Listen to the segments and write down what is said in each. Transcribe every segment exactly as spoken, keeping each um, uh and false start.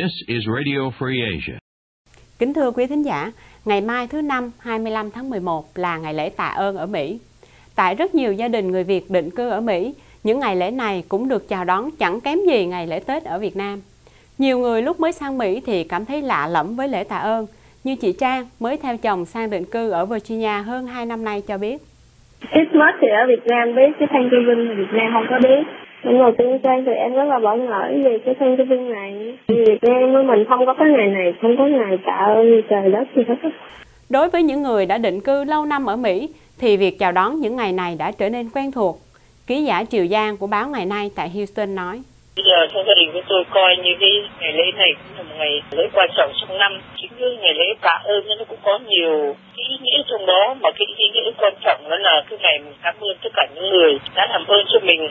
This is Radio Free Asia. Kính thưa quý thính giả, ngày mai thứ năm hai mươi lăm tháng mười một là ngày lễ Tạ ơn ở Mỹ. Tại rất nhiều gia đình người Việt định cư ở Mỹ, những ngày lễ này cũng được chào đón chẳng kém gì ngày lễ Tết ở Việt Nam. Nhiều người lúc mới sang Mỹ thì cảm thấy lạ lẫm với lễ Tạ ơn, như chị Trang mới theo chồng sang định cư ở Virginia hơn hai năm nay cho biết. Christmas thì ở Việt Nam biết, cái Thanksgiving ở Việt Nam không có biết. Những người tiên sang thì em rất là bỏ lỡ về cái Thanksgiving này. Việt Nam với mình không có cái ngày này, không có ngày Tạ ơn trời đất gì hết. Đối với những người đã định cư lâu năm ở Mỹ thì việc chào đón những ngày này đã trở nên quen thuộc. Ký giả Triều Giang của báo Ngày Nay tại Houston nói: Bây giờ trong gia đình của tôi coi như cái ngày lễ này cũng là một ngày lễ quan trọng trong năm. Chính như ngày lễ Tạ ơn nó cũng có nhiều cái ý nghĩa trong đó, mà cái ý nghĩa quan trọng đó là cái ngày mình cảm ơn tất cả những người đã làm ơn cho mình.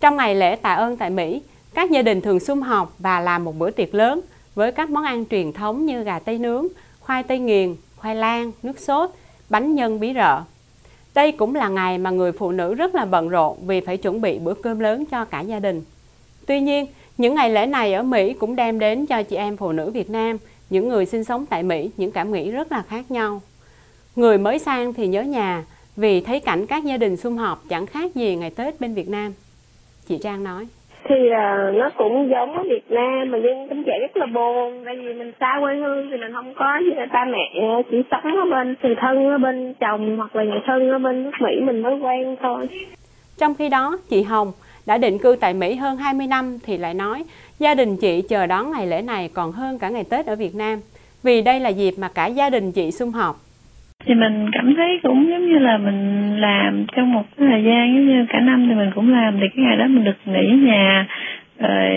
Trong ngày lễ Tạ ơn tại Mỹ, các gia đình thường sum họp và làm một bữa tiệc lớn với các món ăn truyền thống như gà tây nướng, khoai tây nghiền, khoai lang, nước sốt, bánh nhân bí rợ. Đây cũng là ngày mà người phụ nữ rất là bận rộn vì phải chuẩn bị bữa cơm lớn cho cả gia đình. Tuy nhiên, những ngày lễ này ở Mỹ cũng đem đến cho chị em phụ nữ Việt Nam, những người sinh sống tại Mỹ, những cảm nghĩ rất là khác nhau. Người mới sang thì nhớ nhà vì thấy cảnh các gia đình sum họp chẳng khác gì ngày Tết bên Việt Nam. Chị Trang nói: Thì uh, nó cũng giống ở Việt Nam, mà nhưng tính trẻ rất là buồn. Tại vì mình xa quê hương thì mình không có như là ba mẹ, chỉ sống ở bên người thân, ở bên chồng hoặc là người thân ở bên nước Mỹ mình mới quen thôi. Trong khi đó, chị Hồng đã định cư tại Mỹ hơn hai mươi năm thì lại nói gia đình chị chờ đón ngày lễ này còn hơn cả ngày Tết ở Việt Nam, vì đây là dịp mà cả gia đình chị sum họp. Thì mình cảm thấy cũng giống như là mình làm trong một cái thời gian, giống như cả năm thì mình cũng làm, thì cái ngày đó mình được nghỉ ở nhà, rồi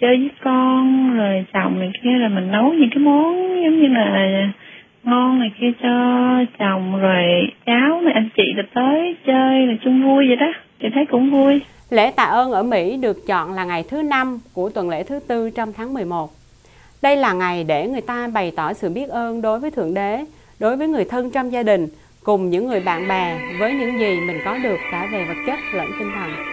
chơi với con, rồi chồng này kia, rồi mình nấu những cái món giống như là ngon này kia cho chồng, rồi cháu này anh chị được tới chơi là chung vui vậy đó, thì thấy cũng vui. Lễ Tạ ơn ở Mỹ được chọn là ngày thứ năm của tuần lễ thứ tư trong tháng mười một. Đây là ngày để người ta bày tỏ sự biết ơn đối với Thượng Đế, đối với người thân trong gia đình, cùng những người bạn bè, với những gì mình có được cả về vật chất lẫn tinh thần.